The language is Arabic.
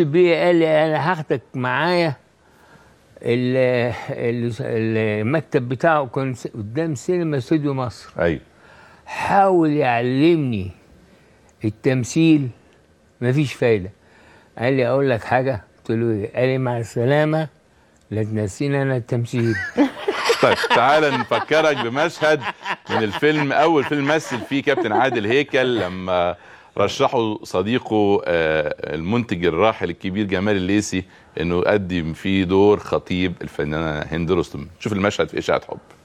بيه قال لي انا هاخدك معايا المكتب بتاعه كان قدام سينما سيديو مصر. ايوه. حاول يعلمني التمثيل، مفيش فايده. قال لي اقول لك حاجه؟ قلت له ايه؟ قال لي مع السلامه، لا تنسينا انا التمثيل. طيب تعالى نفكرك بمشهد من الفيلم، اول فيلم مثل فيه كابتن عادل هيكل لما رشحه صديقه المنتج الراحل الكبير جمال الليسي انه يقدم فيه دور خطيب الفنانه هند رستم. شوف المشهد في اشاعه حب.